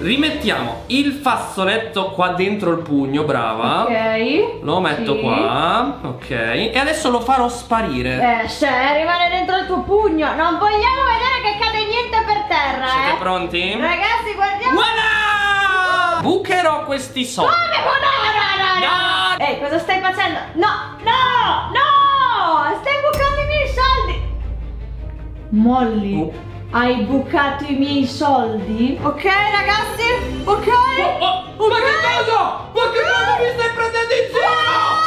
rimettiamo il fazzoletto qua dentro il pugno, brava. Ok. Lo metto qua. Ok. E adesso lo farò sparire. Cioè, rimane dentro il tuo pugno. Non vogliamo vedere che cade niente per terra. Siete pronti? Ragazzi, guardiamo. Voilà! Bucherò questi soldi. Come? No, no, no, no. Ehi, cosa stai facendo? No, no, no. Stai bucando i miei soldi. Molly. Hai bucato i miei soldi? Ok ragazzi? Ok? Ma che cosa? Ma che cosa mi stai prendendo in giro?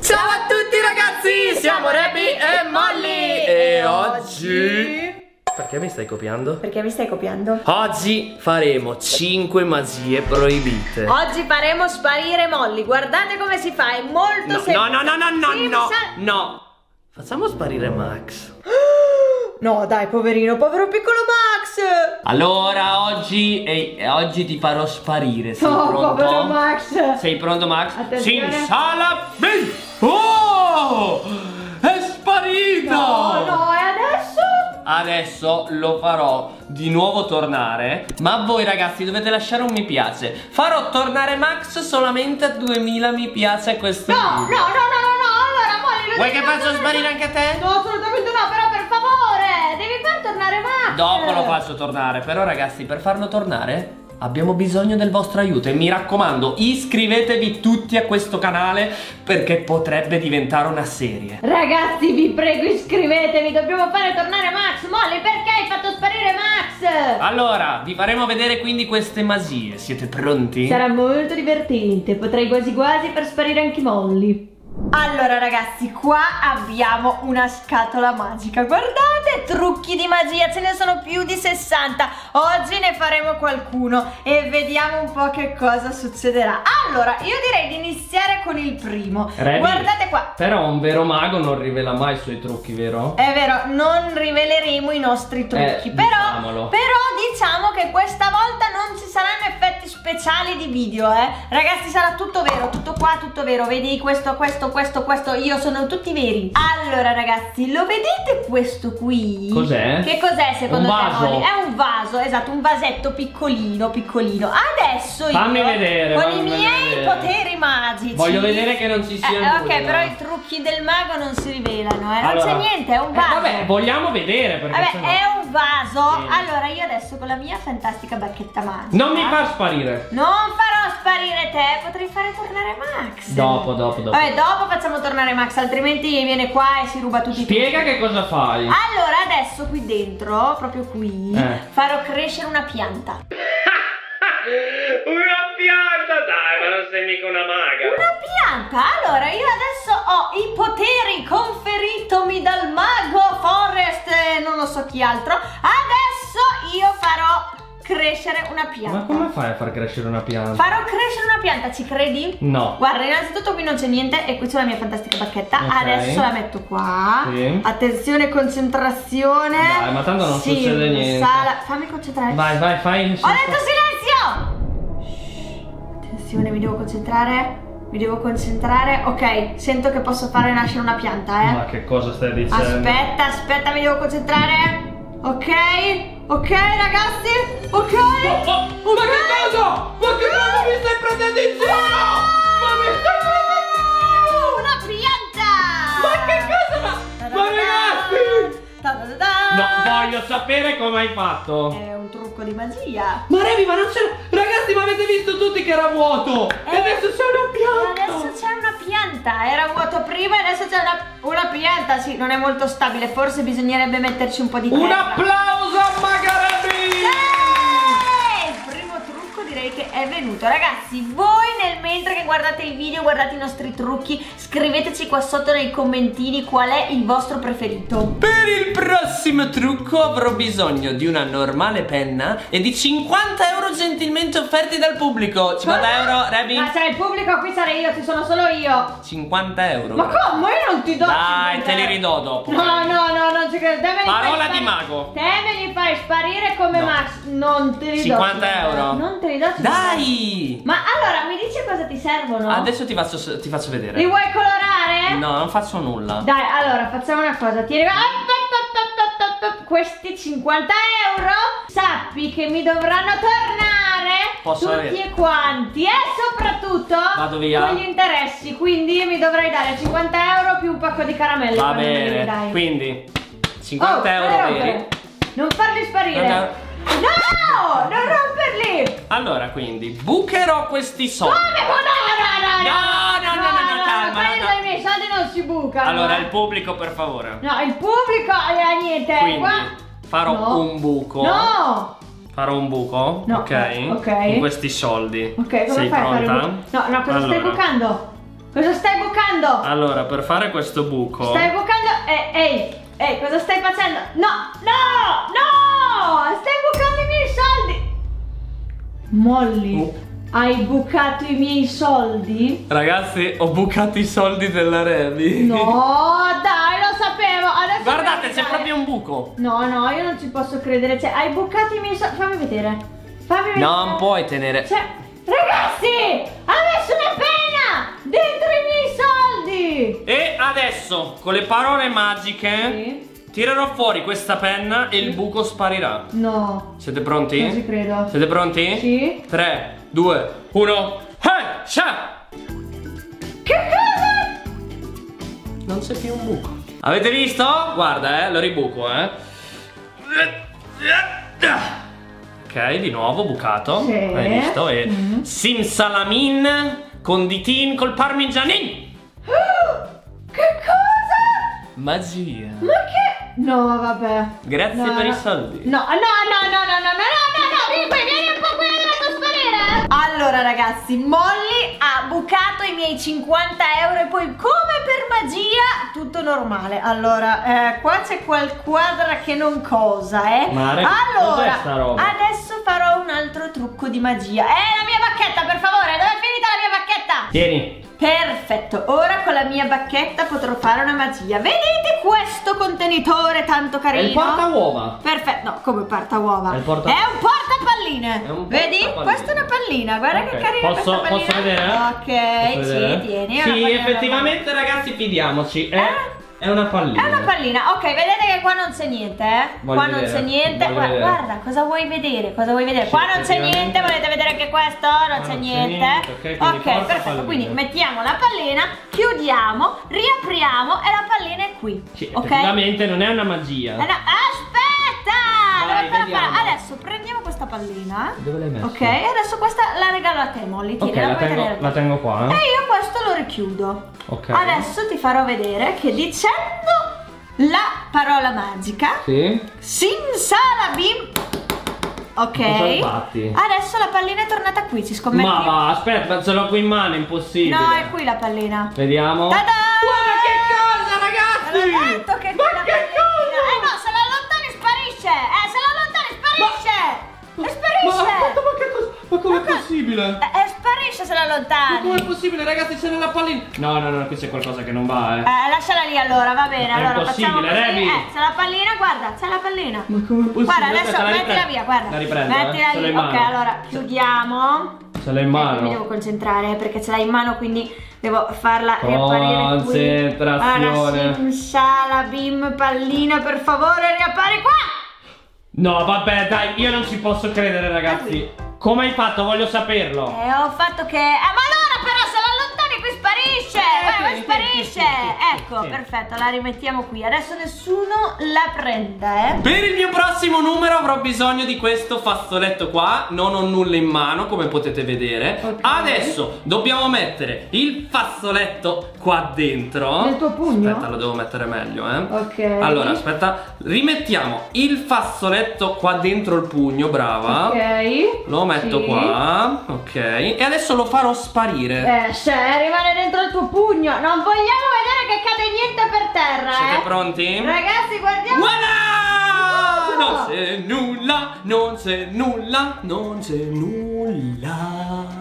Ciao a tutti ragazzi! Siamo Rebby e Molly! E oggi... Perché mi stai copiando? Perché mi stai copiando? Oggi faremo 5 magie proibite. Oggi faremo sparire Molly. Guardate come si fa, è molto semplice. No, no, no, no, no, no. Facciamo sparire Max. No, dai, poverino, povero piccolo Max. Allora, oggi ti farò sparire. Sei pronto? Povero Max. Sei pronto, Max? Attenzione. Simsalamin! Oh! È sparito! No, no, è adesso? Adesso lo farò di nuovo tornare. Ma voi ragazzi dovete lasciare un mi piace. Farò tornare Max solamente a 2000 mi piace a questo video. No, no, no, no, no, allora Molly, vuoi che faccio sparire anche a te? No, assolutamente no, però per favore, devi far tornare Max. Dopo lo faccio tornare, però ragazzi per farlo tornare abbiamo bisogno del vostro aiuto e mi raccomando iscrivetevi tutti a questo canale perché potrebbe diventare una serie. Ragazzi vi prego iscrivetevi, dobbiamo fare tornare Max. Molly, perché hai fatto sparire Max? Allora vi faremo vedere quindi queste magie, siete pronti? Sarà molto divertente, potrei quasi quasi far sparire anche Molly. Allora ragazzi, qua abbiamo una scatola magica. Guardate, trucchi di magia, ce ne sono più di 60. Oggi ne faremo qualcuno e vediamo un po' che cosa succederà. Allora, io direi di iniziare con il primo. Rebby, guardate qua. Però un vero mago non rivela mai i suoi trucchi, vero? È vero, non riveleremo i nostri trucchi, però diciamo che questa volta non ci saranno effetti speciali di video, Ragazzi, sarà tutto vero, tutto qua, tutto vero. Vedi questo, io sono tutti veri. Allora ragazzi, lo vedete questo qui? Cos'è? Che cos'è secondo te, Molly? È un vaso, esatto, un vasetto piccolino, piccolino. Adesso io con i miei poteri magici voglio vedere che non ci sia nulla. Ok, però i trucchi del mago non si rivelano, allora, non c'è niente, è un vaso. Vabbè, vogliamo vedere perché è un vaso. Sì. Allora io adesso con la mia fantastica bacchetta magica non mi far sparire. Non farò sparire te, potrei fare tornare Max. Dopo. Vabbè, dopo facciamo tornare Max, altrimenti viene qua e si ruba tutti. Spiega che cosa fai. Allora adesso qui dentro, proprio qui, farò crescere una pianta. Una pianta? Dai, ma non sei mica una maga. Una pianta? Allora io adesso ho i poteri conferitomi dal mago Forest e non lo so chi altro. Adesso io farò crescere una pianta. Ma come fai a far crescere una pianta? Farò crescere una pianta, ci credi? No. Guarda, innanzitutto qui non c'è niente e qui c'è la mia fantastica bacchetta. Okay. Adesso la metto qua. Sì. Attenzione, concentrazione. Dai, ma tanto non succede niente. Fammi concentrare. Vai, vai, fai. Ho detto silenzio! Shhh, attenzione, mi devo concentrare. Mi devo concentrare. Ok, sento che posso fare nascere una pianta, Ma che cosa stai dicendo? Aspetta, aspetta, mi devo concentrare. Ok, ok ragazzi, ok. Ma che cosa? Ma che cosa mi stai prendendo in giro? Una pianta! Ma che cosa? Ma ragazzi! No, voglio sapere come hai fatto. È un trucco di magia. Ma Rebby, ma non c'è... Ragazzi, ma avete visto tutti che era vuoto? E adesso c'è una pianta. Adesso c'è una pianta. Era vuoto prima e adesso c'è una pianta. Sì, non è molto stabile. Forse bisognerebbe metterci un po' di terra. Un applauso a Magarabbi! Sì! Il primo trucco direi che è venuto. Ragazzi, voi nel mentre che guardate il video, guardate i nostri trucchi, scriveteci qua sotto nei commentini qual è il vostro preferito. Per il prossimo trucco avrò bisogno di una normale penna e di 50 euro gentilmente offerti dal pubblico. 50 euro, Rebby? Ma se il pubblico qui sarei io, ci sono solo io. 50 euro. Ma come? Io non ti do. Dai, te li ridò dopo. No, no, no, non ci credo. Parola di mago. Te me li fai sparire come Max. Non te li do. 50 euro. Non te li do. Dai! Ma allora mi dici cosa ti servono? Adesso ti faccio vedere. Li vuoi colorare? No, non faccio nulla. Dai, allora facciamo una cosa. Ti regalo questi 50 euro. Sappi che mi dovranno tornare. Posso tutti avere? E quanti. E soprattutto vado via con gli interessi. Quindi mi dovrai dare 50 euro più un pacco di caramelle. Va bene, dai. Quindi 50 euro veri. Non farli sparire. No, non romperli. Allora, quindi bucherò questi soldi. Come? No, calma. Quelli dai miei soldi non si bucano. Allora, il pubblico, per favore. No, il pubblico è niente. Quindi farò un buco. No. Farò un buco, no. Ok? In questi soldi. Ok, come sei fai pronta? A fare un buco? No, cosa stai bucando? Cosa stai bucando? Allora, per fare questo buco stai bucando. Ehi, cosa stai facendo? No! Stai bucando i miei soldi! Molly, hai bucato i miei soldi? Ragazzi, ho bucato i soldi della Rebby. No, dai, lo sapevo. Adesso guardate, c'è proprio un buco. No, io non ci posso credere. Cioè, hai bucato i miei soldi. Fammi vedere. No, non puoi tenere. Cioè, ragazzi, ha messo una penna dentro i miei soldi. E adesso con le parole magiche tirerò fuori questa penna e il buco sparirà. No. Siete pronti? Non ci credo. Siete pronti? Sì. 3, 2, 1. Che cosa? Non c'è più un buco. Avete visto? Guarda, lo ribuco, Ok, di nuovo bucato. Sì. Hai visto? E Simsalamin conditin col parmigianin. Che cosa? Magia. Ma che? No, vabbè. Grazie per i soldi. No, vieni un po' qui a sparire. Allora ragazzi, Molly ha bucato i miei 50 euro e poi come per magia tutto normale. Allora, qua c'è quel quadra che non cosa, allora, adesso farò un altro trucco di magia. La mia bacchetta, per favore, dove è finita la mia bacchetta? Tieni. Perfetto, ora con la mia bacchetta potrò fare una magia. Vedete questo contenitore tanto carino? È il porta uova. Perfetto, no, come porta uova? È un porta palline. Vedi? Questa è una pallina, guarda che carina. Posso vedere? Ok, sì, tieni. Sì, effettivamente ragazzi, fidiamoci. È una pallina. È una pallina, ok, vedete che qua non c'è niente, qua non c'è niente. Guarda, cosa vuoi vedere? Cosa vuoi vedere? Qua non c'è niente, volete vedere anche questo? Non c'è niente. Ok, perfetto, quindi mettiamo la pallina, chiudiamo, riapriamo e la pallina è qui. Sì, effettivamente non è una magia. Aspetta! Vai, adesso prendiamo questa pallina. Dove l'hai messa? Ok, adesso questa la regalo a te, Molly. Tieni, la tengo qua. E io questo lo richiudo. Okay. Adesso ti farò vedere che dicendo la parola magica Simsalabim. Ok, adesso la pallina è tornata qui, ci scommetti? Ma va, aspetta, ce l'ho qui in mano, è impossibile. No, è qui la pallina. Vediamo. Tada! Ma che cosa, ragazzi? Allora, che ma che cosa? No, se la allontani sparisce. Se la allontani sparisce. Ma, sparisce. Ma che cosa? Ma com'è possibile? Se la allontani. Ma com'è possibile, ragazzi? C'è nella pallina. No, qui c'è qualcosa che non va. Lasciala lì, allora, va bene. Allora, facciamo così. C'è la pallina, guarda, c'è la pallina. Ma com'è possibile? Guarda, adesso mettila via, guarda. La riprendo. Mettila lì. Ok, allora chiudiamo. Ce l'hai in mano. Mi devo concentrare perché ce l'hai in mano, quindi devo farla riapparire. Concentrazione. Allora, Simsalabim, pallina, per favore, riappari qua. No, vabbè, dai, io non ci posso credere, ragazzi. Come hai fatto? Voglio saperlo. Ho fatto che... ma allora però se la allontani qui sparisce. Sparisce. Ecco, perfetto, la rimettiamo qui. Adesso nessuno la prende. Per il mio prossimo numero avrò bisogno di questo fazzoletto qua. Non ho nulla in mano, come potete vedere. Adesso dobbiamo mettere il fazzoletto qua dentro. Nel tuo pugno? Aspetta, lo devo mettere meglio, Allora, aspetta. Rimettiamo il fazzoletto qua dentro il pugno, brava. Ok. Lo metto qua, ok. E adesso lo farò sparire. Rimane dentro il tuo pugno. Non vogliamo vedere che cade niente per terra. Siete pronti? Ragazzi, guardiamo. Voilà! Non c'è nulla, non c'è nulla, non c'è nulla.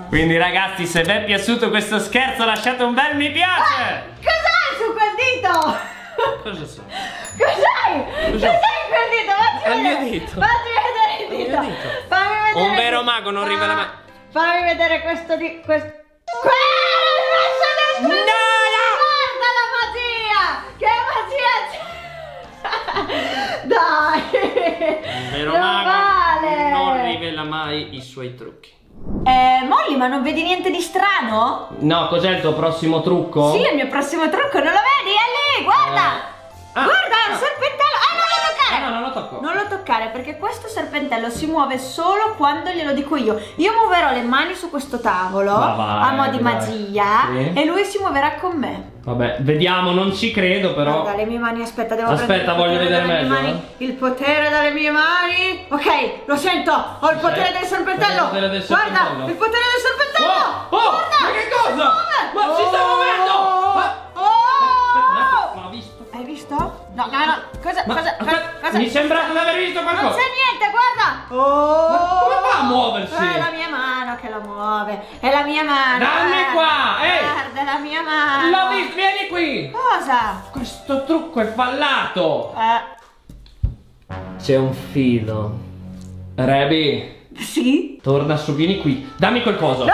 Quindi ragazzi, se vi è piaciuto questo scherzo lasciate un bel mi piace. Cos'hai su quel dito? Cosa so? Cos'hai? Cos'hai quel dito? È il mio dito. Fammi vedere il dito. Un vero mago non rivela mai. Fammi vedere questo di... questo... No, no! Guarda la magia! Che magia c'è! Dai! Vero non vale! Non rivela mai i suoi trucchi. Molly, ma non vedi niente di strano? No, cos'è il tuo prossimo trucco? Sì, il mio prossimo trucco, non lo vedi? È lì, guarda! Guarda, il serpentello! Ah, no, non lo tocco! Non lo toccare, perché questo serpentello si muove solo quando glielo dico io. Io muoverò le mani su questo tavolo, vai, a mo' di magia, sì. E lui si muoverà con me. Vabbè, vediamo, non ci credo però. Guarda, le mie mani, aspetta, devo voglio vedere meglio. Il potere dalle mie mani. Ok, lo sento, ho il potere del serpentello. Guarda, il potere del serpentello. Guarda, ma che cosa? Ma si sta muovendo! Ma ho visto. Hai visto? No, no, cosa? Mi sembra di aver visto qualcosa. Non c'è niente, guarda. Ma come fa a muoversi? È la mia mano che la muove. È la mia mano. Dammi qua, guarda la mia mano. Vieni qui. Cosa? Questo trucco è fallato. C'è un filo. Rebby. Sì? Torna su, vieni qui. Dammi qualcosa.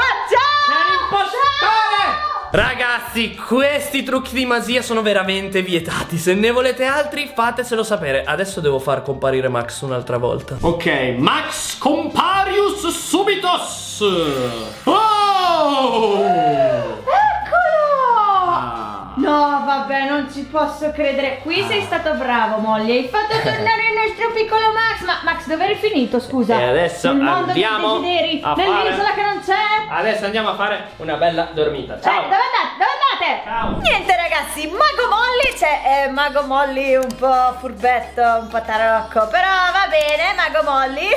Ragazzi, questi trucchi di magia sono veramente vietati. Se ne volete altri, fatecelo sapere. Adesso devo far comparire Max un'altra volta. Ok, Max Comparius Subitus. Eccolo! No, vabbè, non ci posso credere. Qui sei stato bravo, Molly. Hai fatto tornare il nostro piccolo Max. Ma Max, dove eri finito, scusa? E adesso andiamo nell'isola che non c'è. Adesso andiamo a fare una bella dormita. Ciao. Dove andate? Dove andate? Ciao. Niente ragazzi, Mago Molly c'è, Mago Molly un po' furbetto, un po' tarocco, però va bene, Mago Molly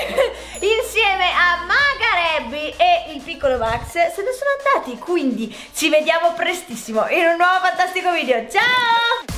insieme a Maga Rebby e il piccolo Max se ne sono andati, quindi ci vediamo prestissimo in un nuovo fantastico video. Ciao.